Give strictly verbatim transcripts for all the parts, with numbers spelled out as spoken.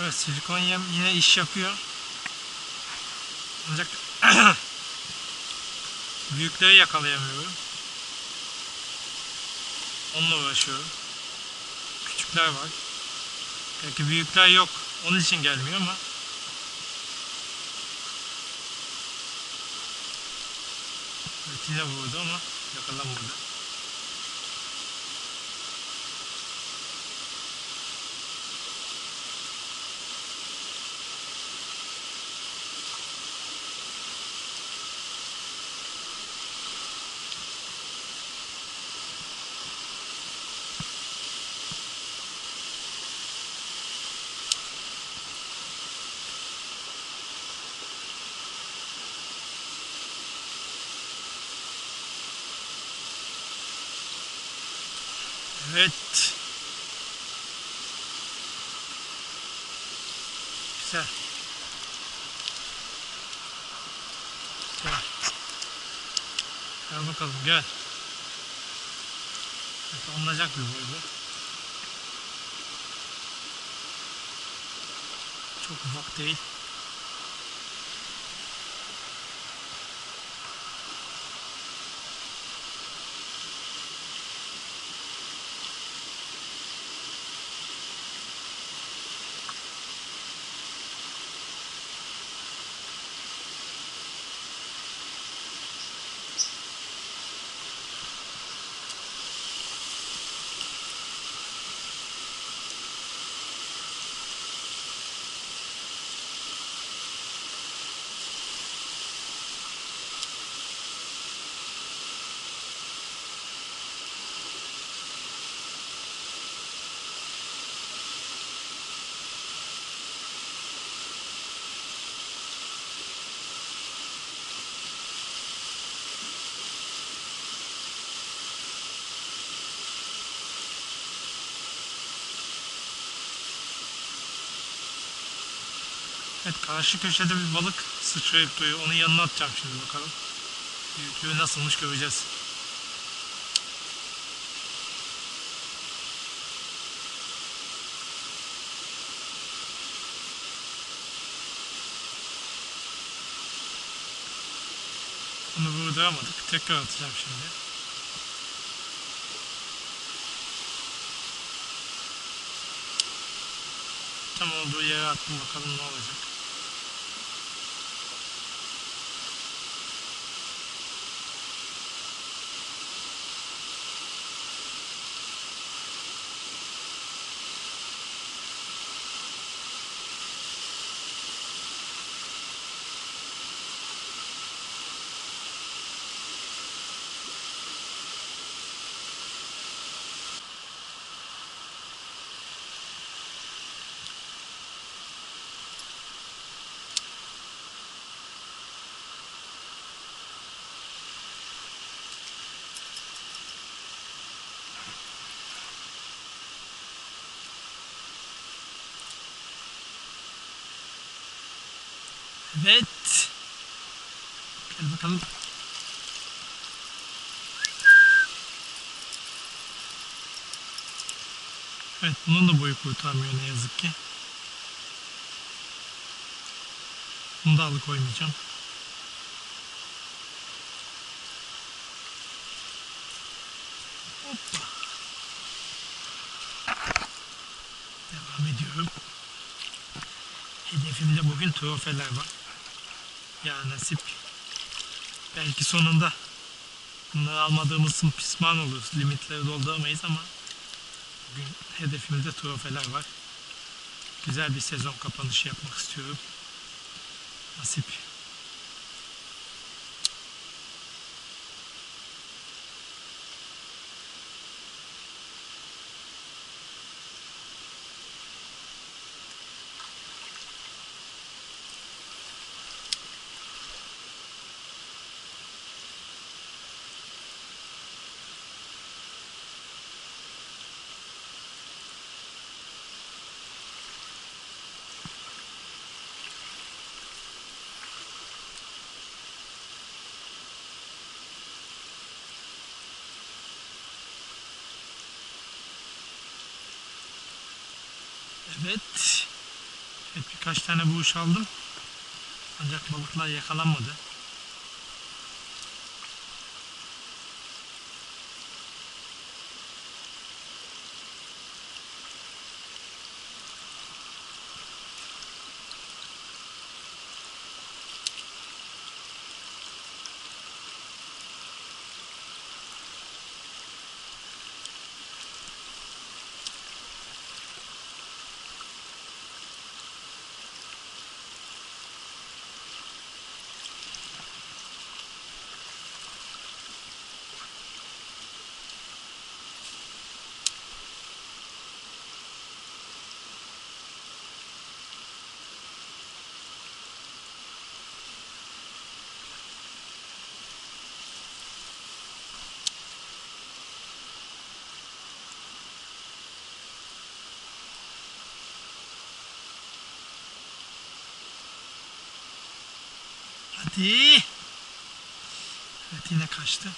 Evet, silikon yem yine iş yapıyor. Ancak büyükleri yakalayamıyorum. Onunla uğraşıyorum. Küçükler var. Belki büyükler yok. Onun için gelmiyor ama. Evet, yine vurdu ama yakalamadı. Evet. Güzel. Güzel. Gel bakalım, gel. Evet, alınacak bir boydu. Çok ufak değil. Evet, karşı köşede bir balık sıçrayıp duruyor. Onun yanına atacağım şimdi, bakalım. Büyüklüğü nasılmış göreceğiz. Bunu vurduramadık. Tekrar atacağım şimdi. Tam olduğu yere attım, bakalım ne olacak. Evet. Gel bakalım. Evet, bunun da boyu kurtarmıyor ne yazık ki. Bunu da alıkoymayacağım. Hoppa. Devam ediyorum. Hedefimde bugün trofeler var. Ya nasip. Belki sonunda bunları almadığımız pişman oluruz. Limitleri dolduramayız ama bugün hedefimizde trofeler var. Güzel bir sezon kapanışı yapmak istiyorum. Nasip. Evet, Birkaç tane buğuş aldım. Ancak balıklar yakalanmadı. Hadi. Evet, yine kaçtı.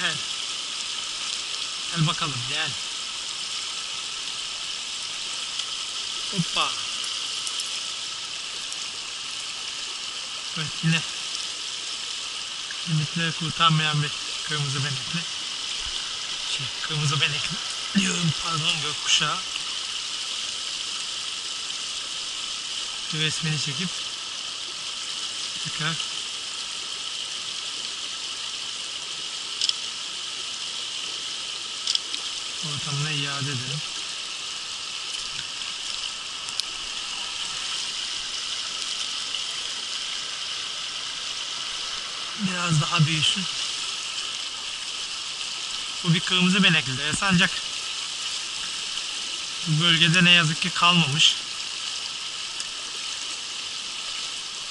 Gel. Gel bakalım, gel. Hoppa. Evet, yine limitleri kurtarmayan bir kırmızı benekli. Şey, kırmızı benekli diyorum, pardon, gökkuşağı. Resmini çekip tekrar ortamına iade edelim. Biraz daha büyüsün. Bu bir kırmızı benekli de. Ancak bu bölgede ne yazık ki kalmamış.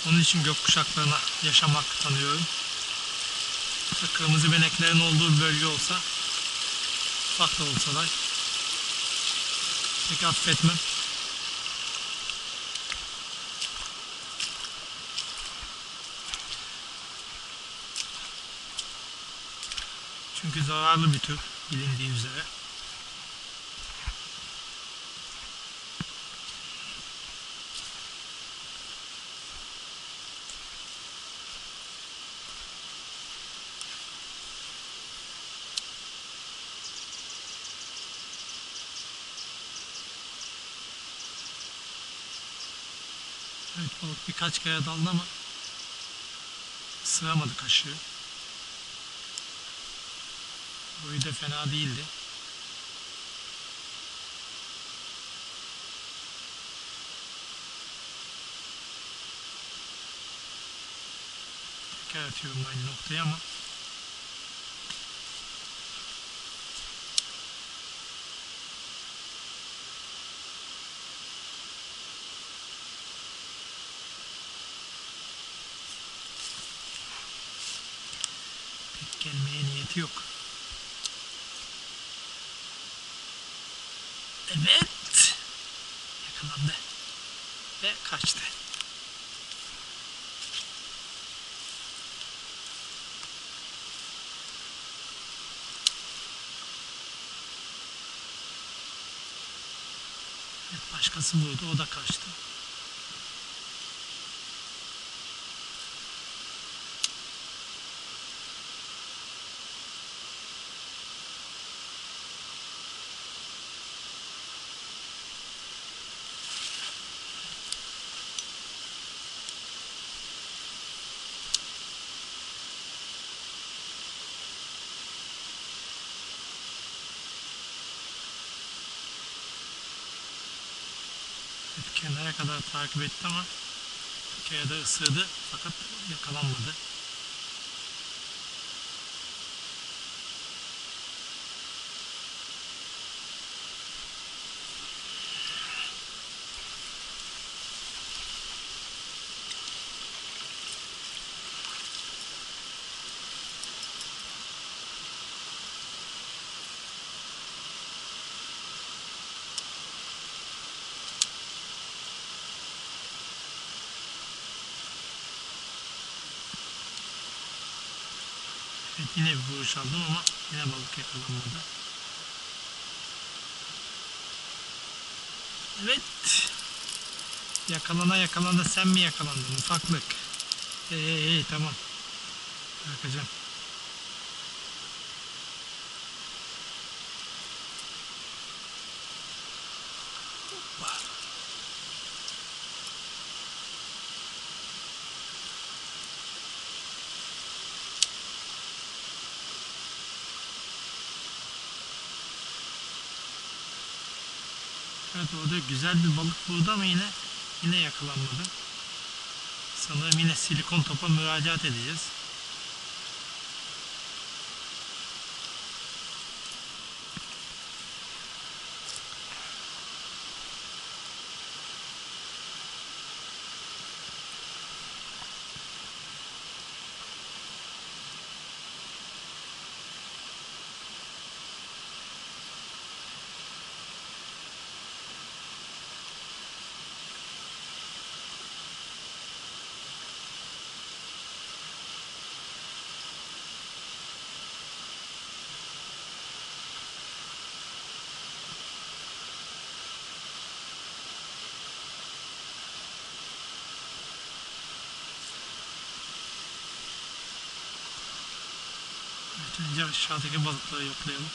Onun için gökkuşaklarına yaşam hakkı tanıyorum. Kırmızı beneklerin olduğu bir bölge olsa, ufak da olsalar, pek affetmem. Çünkü zararlı bir tür, bilindiği üzere. Evet, balık birkaç kere daldı ama sığamadı kaşığı. Boyu da fena değildi. Tekrar atıyorum aynı noktaya ama gelmeye niyeti yok. Evet. Yakalandı. Ve kaçtı. Evet, başkası vurdu. O da kaçtı. Kenara kadar takip etti ama bir kere de ısırdı, fakat yakalanmadı. Evet, yine bir vuruş aldım ama yine balık yakalanmadı. Evet. Yakalana yakalana sen mi yakalandın ufaklık? Hey hey hey, tamam. Bırakacağım. Evet, orada güzel bir balık buldu ama yine yine yakalanmadı. Sanırım yine silikon topa müracaat edeceğiz. Önce aşağıdaki balıkları yoklayalım.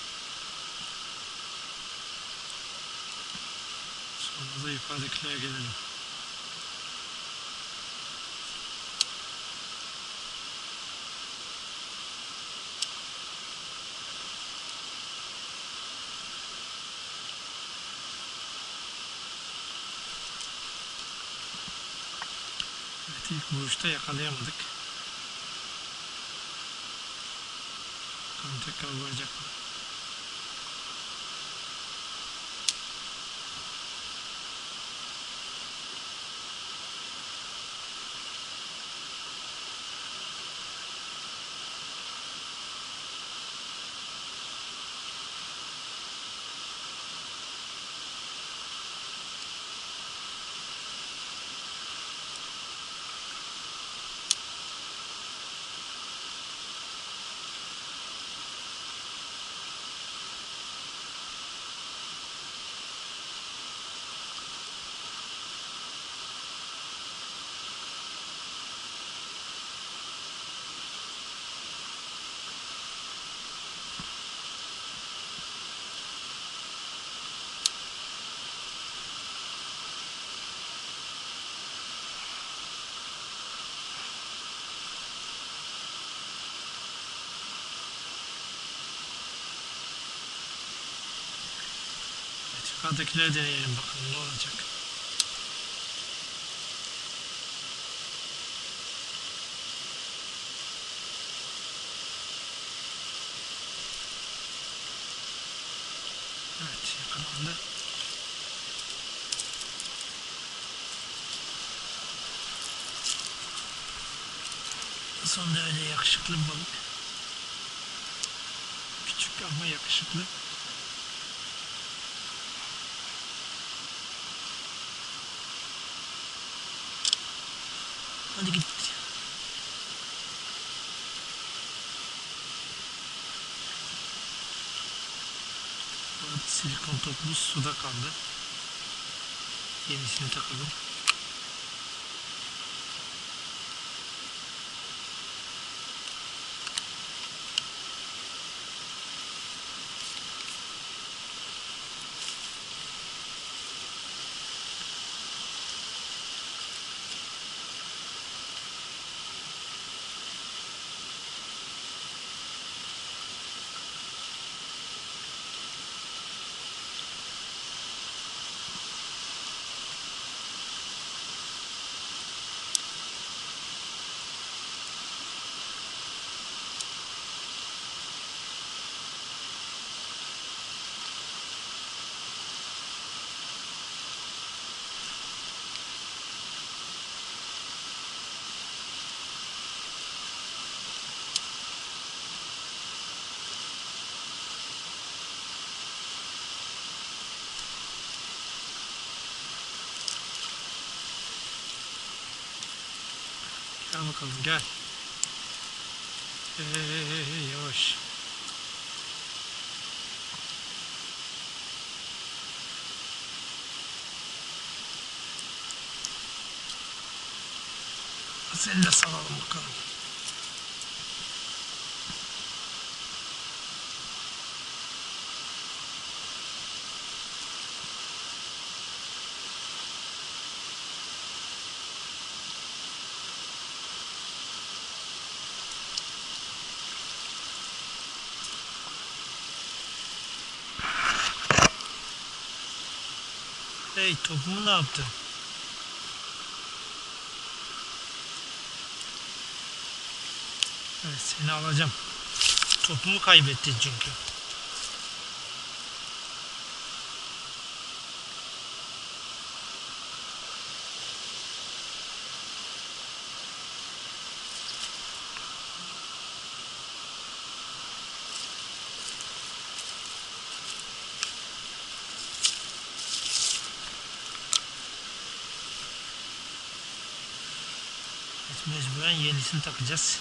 Sonra da yukarıdakilere gelelim. Evet, ilk vuruşta yakalayamadık. Tekrar vuracak mı? Yukarıdakileri deneyelim bakalım ne olacak. Evet, yakalandı. Sonunda öyle yakışıklı bir balık. Küçük ama yakışıklı. Hadi git. Silikon topumuz suda kaldı. Yenisini takalım. Gel bakalım, gel. Hey, hey, hey, hey, Seni de salalım bakalım. Hey, topumu ne yaptın? Evet, seni alacağım. Topumu kaybettin çünkü. Mecburen yenisini takacağız.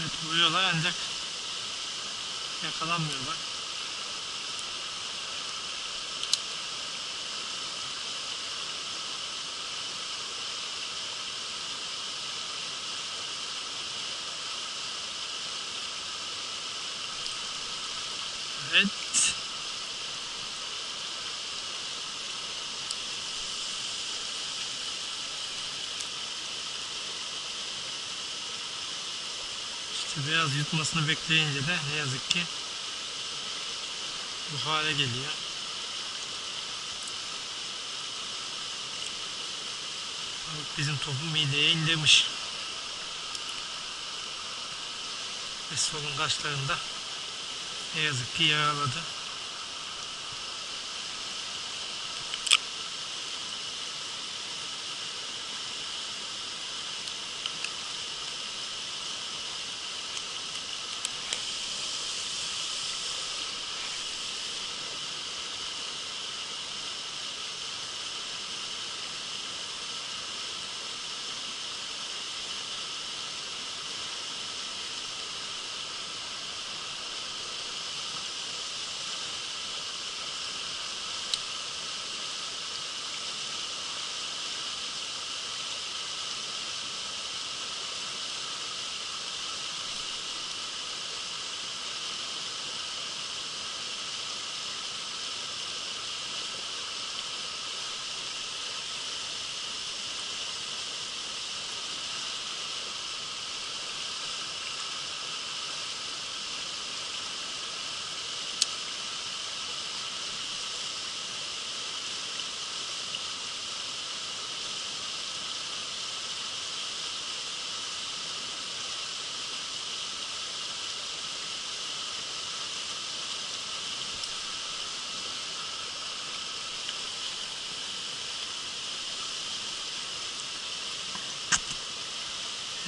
Evet, vuruyorlar ancak yakalanmıyorlar. Evet. Biraz yutmasını bekleyince de ne yazık ki bu hale geliyor. Bizim topu mideye inlemiş. Ve solungaçlarında ne yazık ki yaraladı.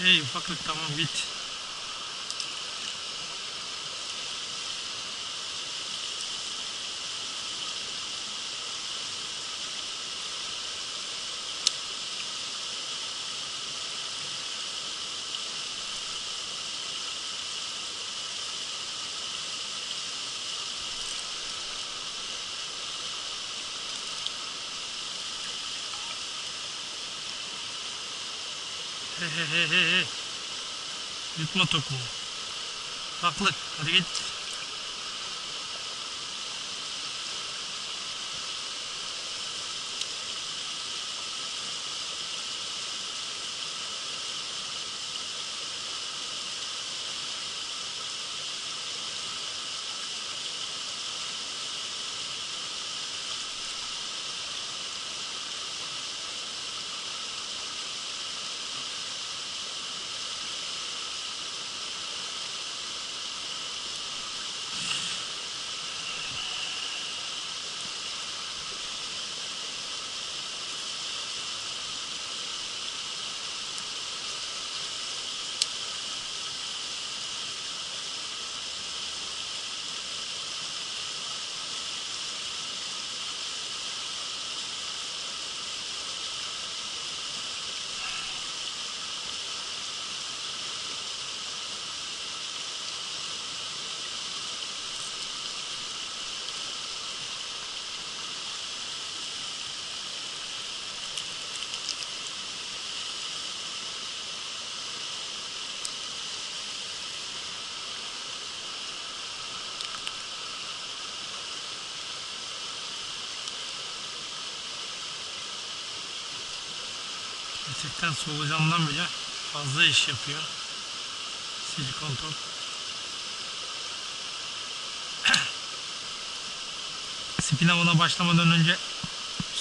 Hey ufaklık, tamam bit. He he he he he. Yutma tokumu. Haklı. Hadi git. Gerçekten solucandan bile fazla iş yapıyor silikon top. Spin avına başlamadan önce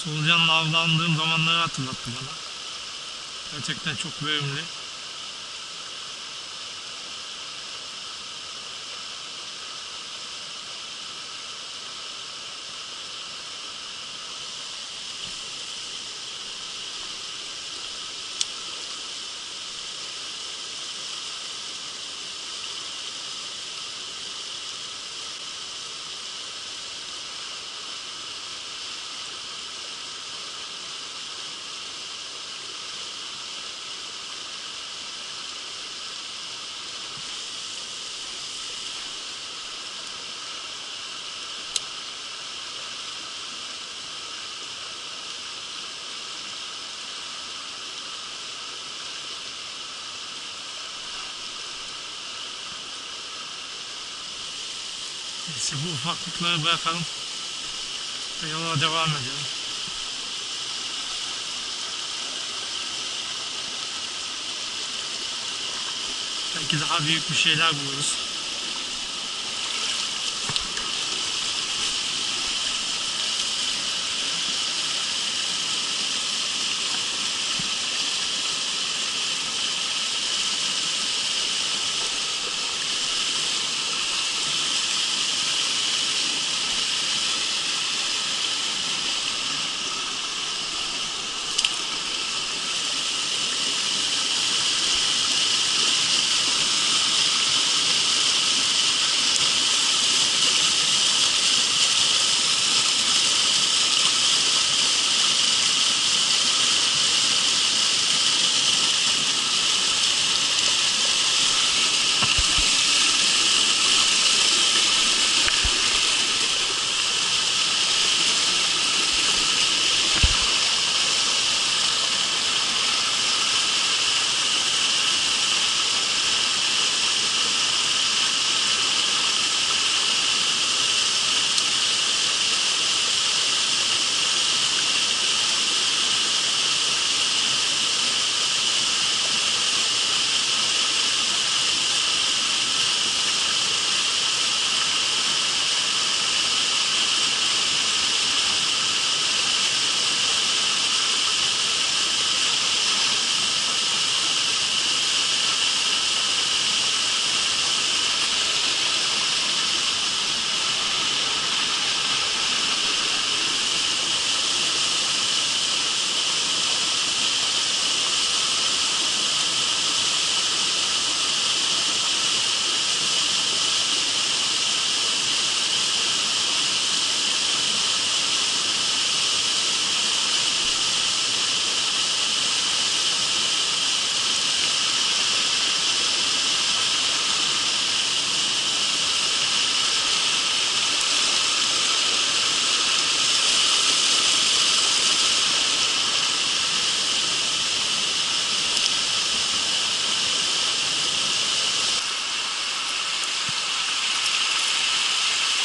solucanla avlandığım zamanları hatırlattı bana. Gerçekten çok verimli. İşte bu ufaklıkları bırakalım ve yola devam edelim. Belki daha büyük bir şeyler buluruz.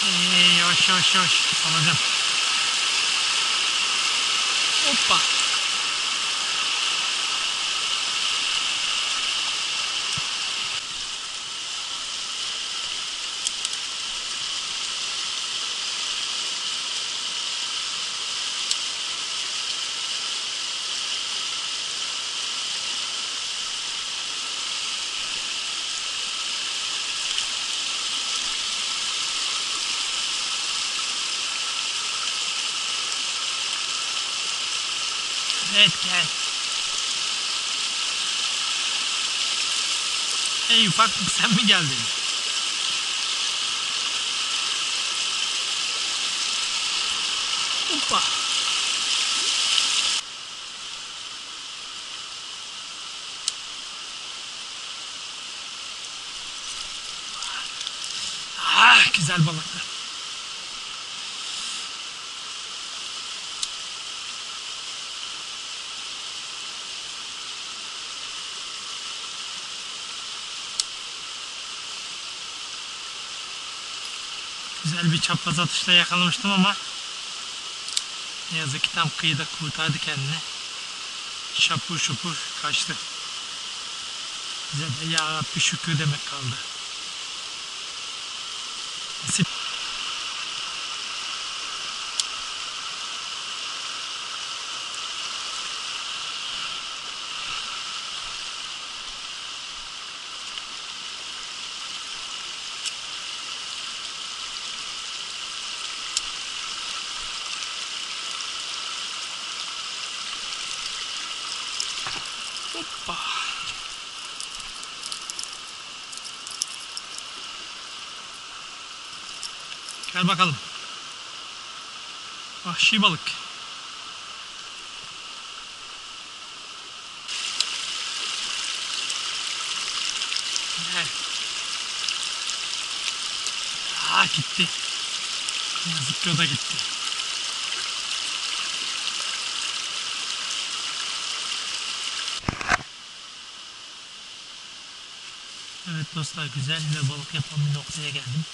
Ee, yavaş yavaş yavaş salacağım. Hoppa. Evet gel. Hey ufaklık, sen mi geldin? Hoppa. Ah, güzel balıklar. Güzel bir çapraz atışla yakalamıştım ama ne yazık ki tam kıyıda kurtardı kendini. Şapur şupur kaçtı. Bize de ya Rabbi şükür demek kaldı. Nasip. Hoppa. Gel bakalım. Vahşi balık. Evet. Aa, gitti. Yazık ki o da gitti. Evet dostlar, güzel bir balık yapan bir noktaya geldim.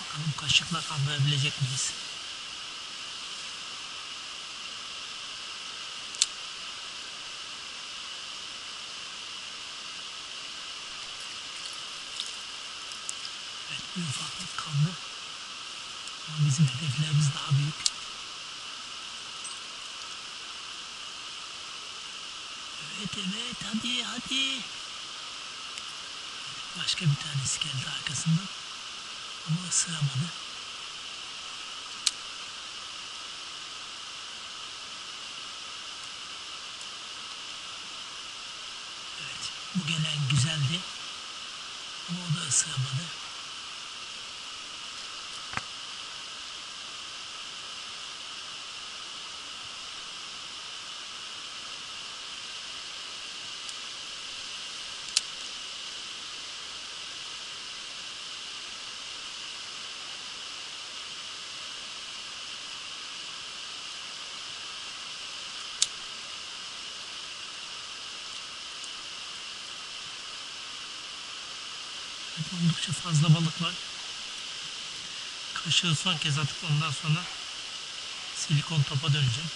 Bakalım kaşıkla kandırabilecek miyiz? Evet, bir ufaklık kandı. Ama bizim hedeflerimiz daha büyük. Evet evet, hadi hadi. Başka bir tanesi geldi arkasından ama ısıramadı. Evet, bu gelen güzeldi ama o da ısıramadı. Oldukça fazla balık var. Kaşığı son kez atıp ondan sonra silikon topa döneceğim.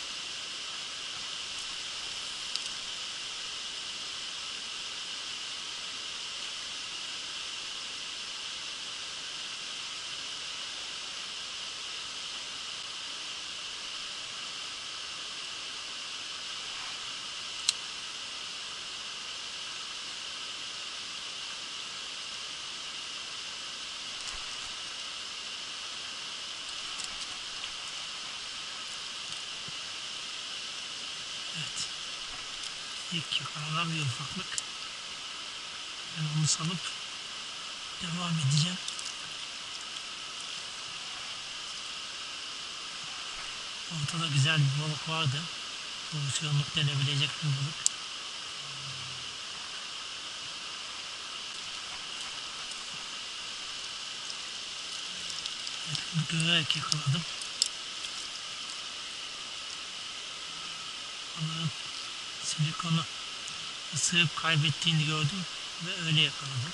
İlk yakalanan bir ufaklık. Ben onu salıp devam edeceğim. Ortada güzel bir balık vardı. Pozisyonluk denebilecek bir balık. Evet, bunu görerek yakaladım. Silikonu ısırıp kaybettiğini gördüm ve öyle yakaladım.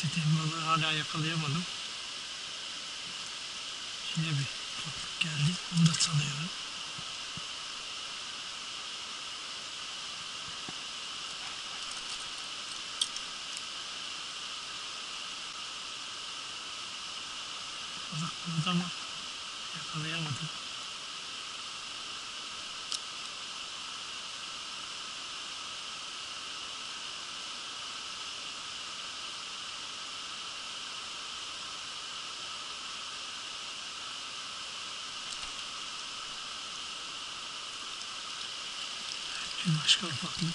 İstediğim balığı hala yakalayamadım. Yine bir balık geldi. Onu da salıyorum. Balık burada ama yakalayamadım. Başka ufaklık.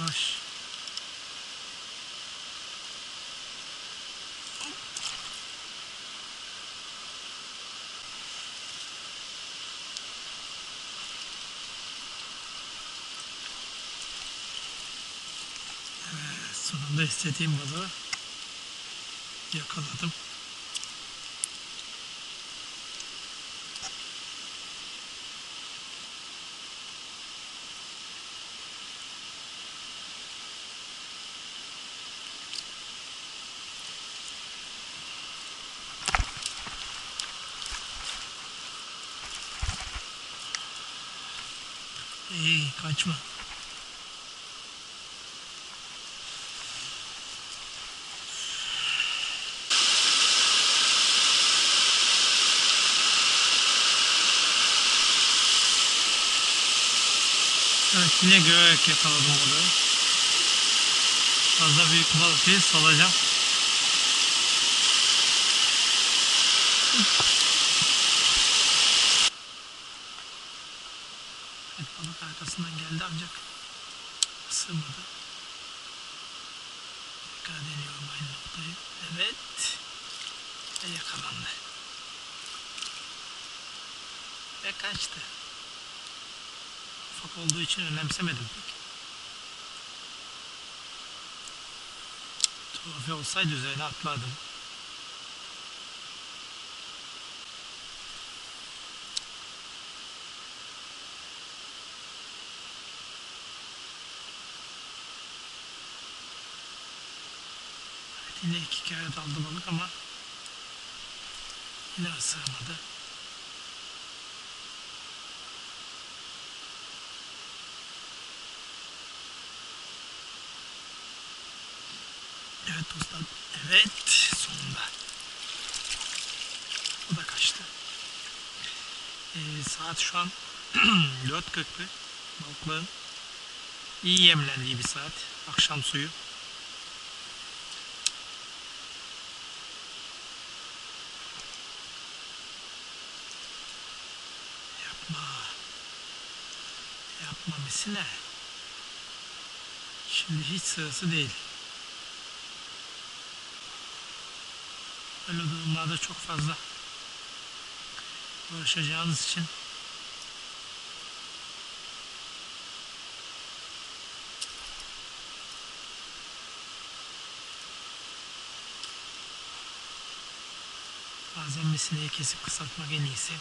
Yavaş. Evet, sonunda istediğim balığı yakaladım. Hey, kaçma. Evet, yine gök yakaladım orada. Fazla büyük balık değil, salacağım. Balık arkasından geldi ancak sığmadı. Tekrar deniyorum aynı noktayı. Evet. Ve yakalandı. Ve kaçtı. Ufak olduğu için önemsemedim pek. Tuhafi olsaydı üzerine atlardım. Yine iki kere daldı balık ama yine sığmadı. Evet dostlar, evet sonunda. O da kaçtı. Ee, saat şu an dört kırk. Balıkların iyi yemlendiği bir saat. Akşam suyu. Yapma misine. Şimdi hiç sırası değil. Öyle durumlarda çok fazla uğraşacağınız için bazen misineyi kesip kısaltmak en iyisi.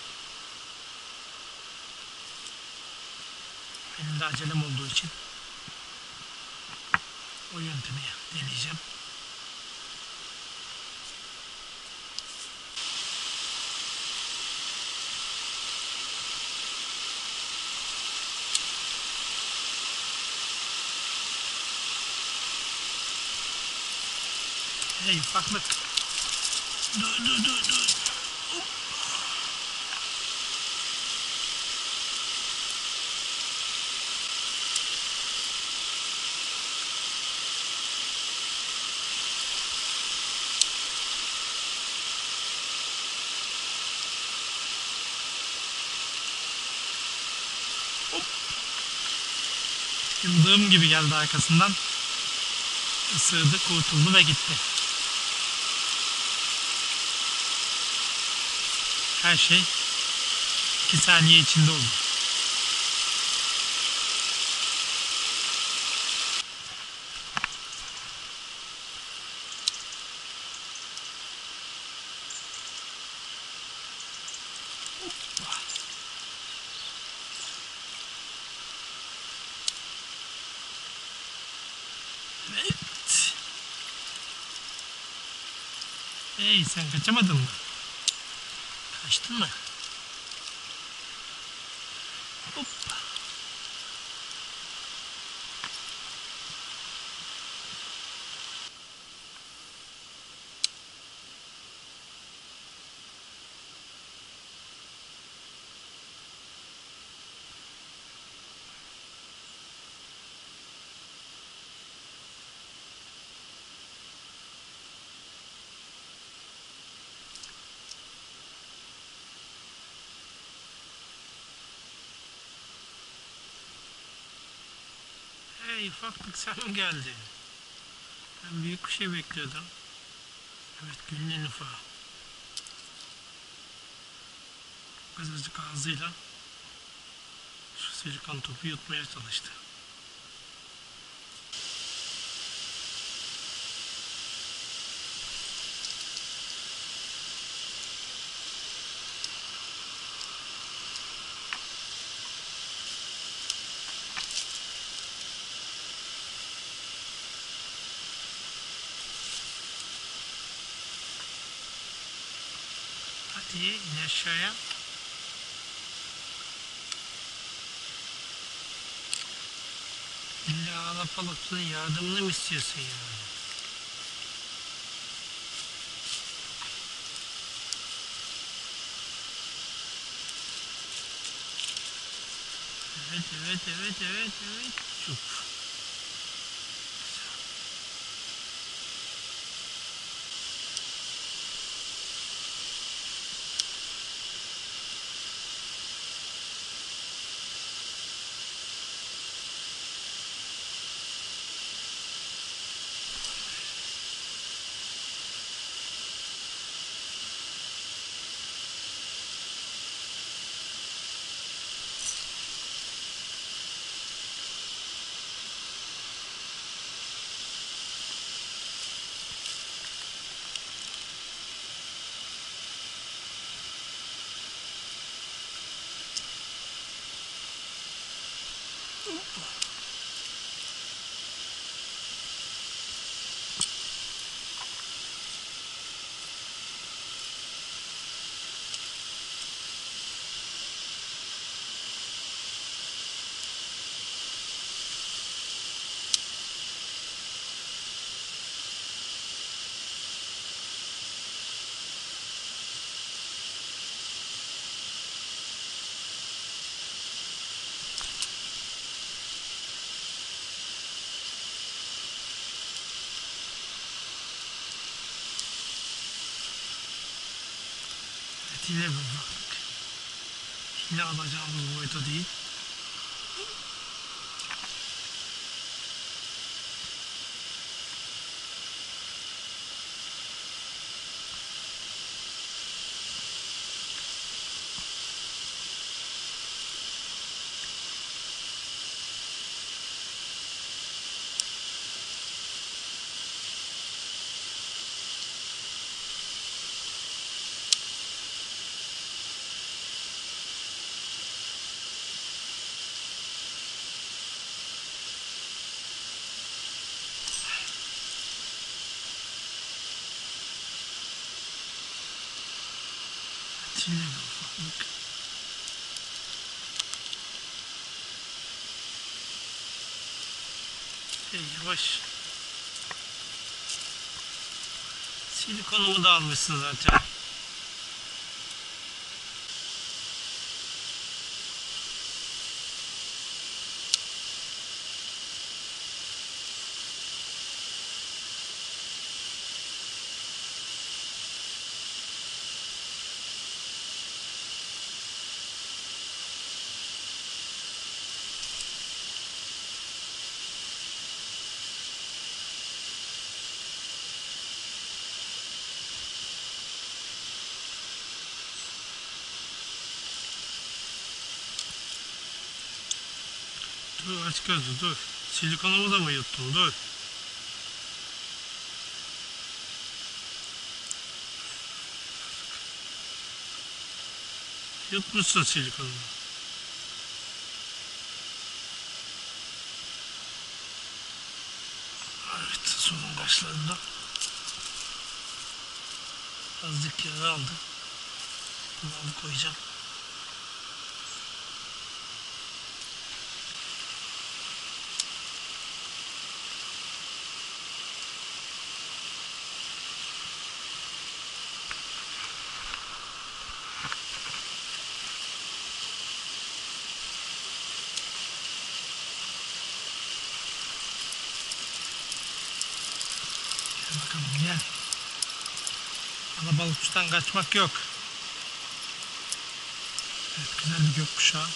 Benim de acelem olduğu için o yöntemi deneyeceğim. Hey Fahmet. Dur dur dur dur. Yıldığım gibi geldi arkasından. Isırdı, kurtuldu ve gitti. Her şey iki saniye içinde oldu. Evet. Hey, sen kaçamadın mı? Kaçtın mı? Hoppa. Hey, ufaklık sen geldi. Ben büyük bir şey bekliyordum. Evet, günün en ufağı. Kızcık ağzıyla şu silikan topu yutmaya çalıştı. Hadi in aşağıya. İlla alapalıklığın yardımını mı istiyorsun ya? Evet evet evet evet evet. Çok. Yine bıraktık. Yine alacağımız boyuta değil. Şey, yavaş. Silikonumu da almışsın zaten. Dur aç gözlü dur. Silikonumu da mı yuttum? Dur. Yutmuşsun silikonumu. Evet, sonun başlarında azıcık yara aldı. Bunu alıp koyacağım. Bakalım gel. Ana balıkçıdan kaçmak yok. Evet, güzel bir gökkuşağı.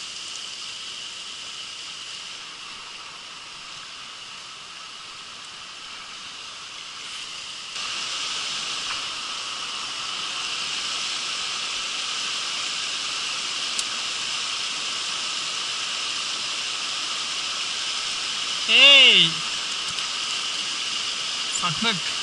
Hey! Saklık.